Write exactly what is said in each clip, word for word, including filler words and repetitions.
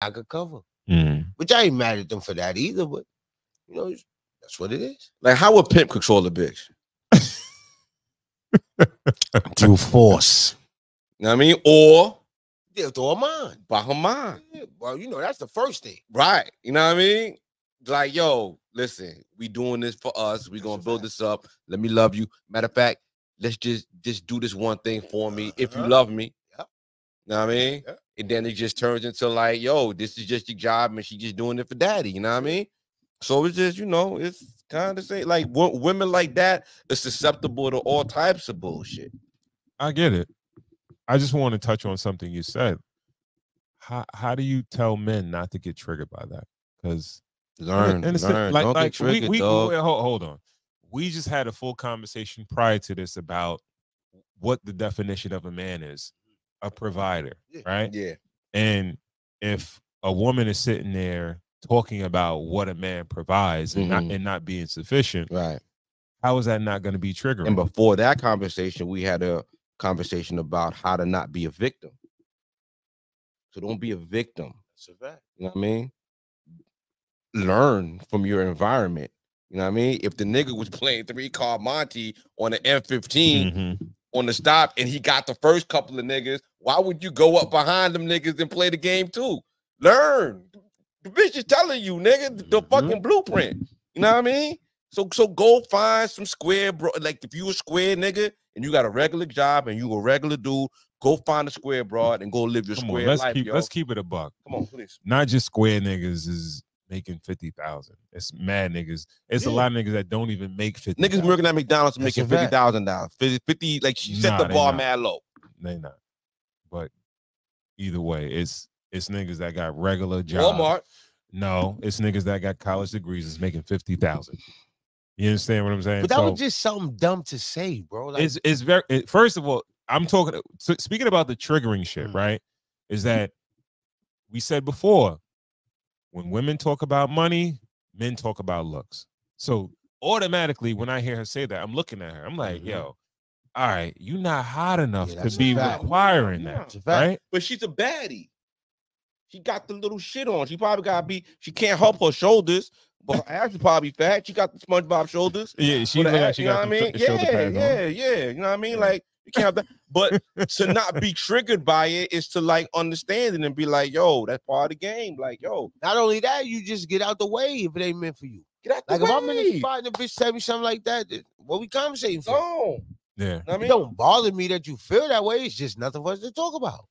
I could cover. Mm. Which I ain't mad at them for that either, but you know, that's what it is. Like, how would Pimp control a bitch? Through force. You know what I mean? Or yeah, through her mind. By her mind. Yeah, well, you know, that's the first thing. Right. You know what I mean? Like, yo, listen, we doing this for us. We gonna build this up. Let me love you. Matter of fact, let's just just do this one thing for me. If you love me. Yep. You know what I mean? Yep. And then it just turns into like, yo, this is just your job, and she just doing it for daddy. You know what I mean? So it's just, you know, it's kind of say like women like that is susceptible to all types of bullshit. I get it. I just want to touch on something you said. How how do you tell men not to get triggered by that? Because learn, learn, like, don't like, get triggered, we, we, dog. We, hold, hold on. We just had a full conversation prior to this about what the definition of a man is. A provider, right? Yeah. And if a woman is sitting there talking about what a man provides and, mm-hmm. not, and not being sufficient, right? How is that not going to be triggering? And before that conversation, we had a conversation about how to not be a victim. So don't be a victim. That's a fact. You know what I mean? Learn from your environment. You know what I mean? If the nigga was playing three car Monte on the M fifteen. Mm-hmm. On the stop, and he got the first couple of niggas. Why would you go up behind them niggas and play the game too? Learn. The bitch is telling you, nigga, the fucking blueprint. You know what I mean? So, so go find some square, bro. Like if you a square nigga and you got a regular job and you a regular dude, go find a square broad and go live your Come square on, let's life. Keep, yo. Let's keep it a buck. Come on, please. Not just square niggas is making fifty thousand. It's mad niggas. It's yeah. a lot of niggas that don't even make fifty. Niggas working at McDonald's making fifty thousand dollars. Fifty, like she nah, set the bar not. mad low. They not. But either way, it's it's niggas that got regular jobs. Walmart. No, it's niggas that got college degrees is making fifty thousand. You understand what I'm saying? But that so, was just something dumb to say, bro. Like, it's it's very. It, first of all, I'm talking. So speaking about the triggering shit, mm-hmm. right? Is that we said before. When women talk about money, men talk about looks. So automatically, when I hear her say that, I'm looking at her. I'm like, mm-hmm. yo, all right, you're not hot enough yeah, to be requiring yeah, that, right? But she's a baddie. She got the little shit on. She probably got to be, she can't help her shoulders, but her ass is probably fat. She got the SpongeBob shoulders. Yeah, she like ass, she you know got what I mean? Yeah, yeah, on. yeah. You know what I mean? Yeah. Like, you can't have that. But to not be triggered by it is to like understand it and be like, yo, that's part of the game. Like, yo, not only that, you just get out the way if it ain't meant for you. Get out the like, way. Like, if I'm in the spot and the bitch tell me something like that, what we conversating for? No. Yeah. I mean, it don't bother me that you feel that way. It's just nothing for us to talk about.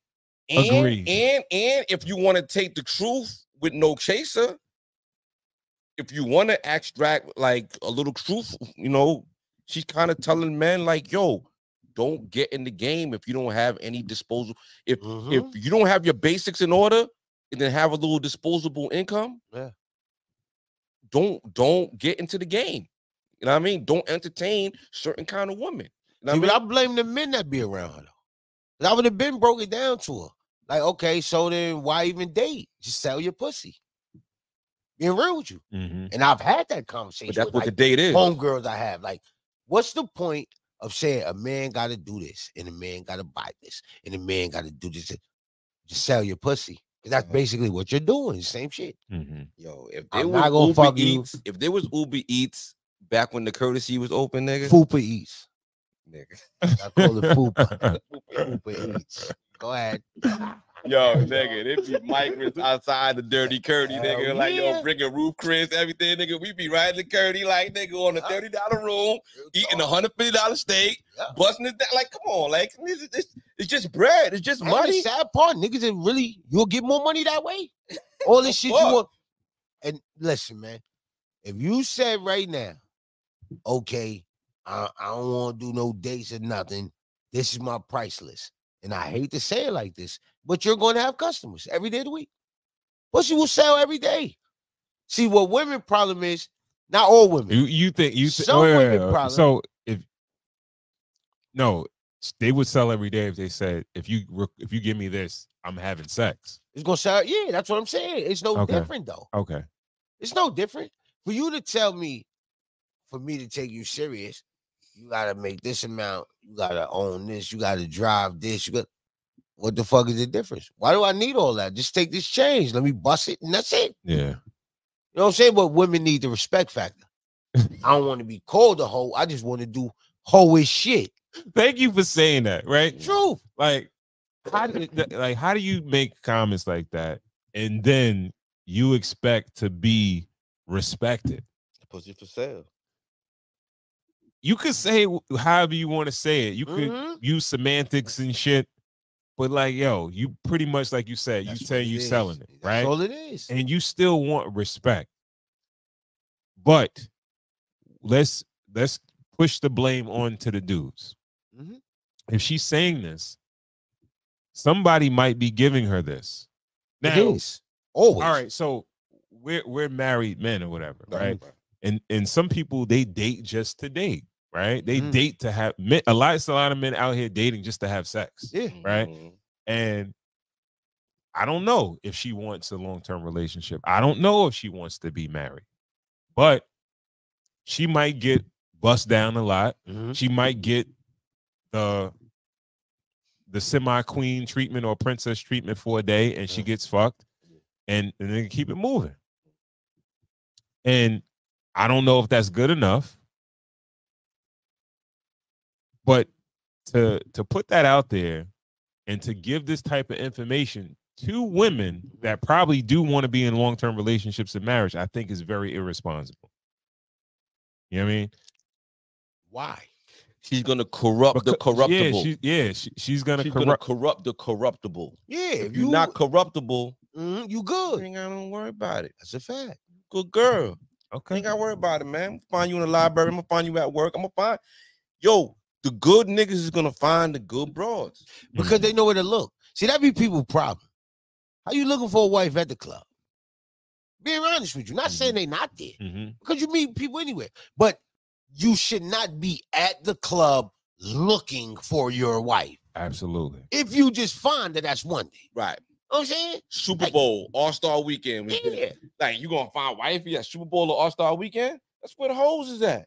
And, Agreed. and, and if you want to take the truth with no chaser, if you want to extract like a little truth, you know, she's kind of telling men like, yo, don't get in the game if you don't have any disposal. If mm-hmm. if you don't have your basics in order and then have a little disposable income, yeah. don't don't get into the game. You know what I mean? Don't entertain certain kind of women. You know See, I, mean? I blame the men that be around her though. I would have been broken down to her. Like, okay, so then why even date? Just sell your pussy. Being real with you. Mm-hmm. And I've had that conversation. But that's with, what like, the date is. Homegirls I have. Like, what's the point of saying a man got to do this and a man got to buy this and a man got to do this to sell your pussy? Because that's basically what you're doing. Same shit. Mm-hmm. Yo, if they I'm was not gonna Uber fuck Eats, you. If there was Uber Eats back when the courtesy was open, nigga. Fupa Eats. Nigga. I call it Fupa. Fupa Eats. Go ahead. Yo, nigga, if you Mike was outside the dirty curdy, nigga, like yeah. yo, bring a roof, Chris, everything, nigga. We be riding the curdy, like nigga, on a thirty dollar room, eating a hundred fifty dollar steak, yeah. busting it down. Like, come on, like it's, it's, it's just bread, it's just money. The sad part, niggas, it really you'll get more money that way. All this shit you want. And listen, man, if you said right now, okay, I, I don't want to do no dates or nothing. This is my price list. And I hate to say it like this, but you're going to have customers every day of the week. Pussy will sell every day. See, what women problem is, not all women. You, you think you th some wait, women wait, problem. So if no, they would sell every day if they said, if you if you give me this, I'm having sex. It's gonna sell. Yeah, that's what I'm saying. It's no okay. different though. Okay, it's no different for you to tell me, for me to take you serious. You gotta make this amount. You gotta own this. You gotta drive this. You got what the fuck is the difference? Why do I need all that? Just take this change. Let me bust it, and that's it. Yeah. You know what I'm saying? But women need the respect factor. I don't want to be called a hoe. I just want to do hoe-ish shit. Thank you for saying that, right? True. Like, how do, like, how do you make comments like that, and then you expect to be respected? Pussy for sale. You could say however you want to say it. You could mm-hmm. use semantics and shit. But like, yo, you pretty much, like you said, that's you tell you is. selling it, right? That's all it is. And you still want respect. But let's let's push the blame on to the dudes. Mm-hmm. If she's saying this, somebody might be giving her this. Now, it is. Always. All right, so we're we're married men or whatever, right? Mm-hmm. And and some people, they date just to date. Right, they mm. date to have men, a lot. It's a lot of men out here dating just to have sex. Yeah, right. And I don't know if she wants a long-term relationship. I don't know if she wants to be married, but she might get bust down a lot. Mm-hmm. She might get the the semi queen treatment or princess treatment for a day, and she gets fucked, and and then keep it moving. And I don't know if that's good enough. But to to put that out there and to give this type of information to women that probably do want to be in long-term relationships and marriage, I think is very irresponsible. You know what I mean? Why? She's going to corrupt because, the corruptible. Yeah, she, yeah she, she's going to corrupt. corrupt the corruptible. Yeah. If you're you, not corruptible, mm, you good. I don't worry about it. That's a fact. Good girl. Okay. I ain't got to worry about it, man. I'm find you in the library. I'm going to find you at work. I'm going to find... Yo, the good niggas is gonna find the good broads because mm-hmm. they know where to look. See, that be people's problem. How you looking for a wife at the club? Being honest with you, not mm-hmm. saying they not there mm-hmm. because you meet people anywhere, but you should not be at the club looking for your wife. Absolutely. If you just find that, that's one thing, right? You know what I'm saying? Super like, Bowl, All Star Weekend, yeah. Like you gonna find wife at Super Bowl or All Star Weekend? That's where the hoes is at.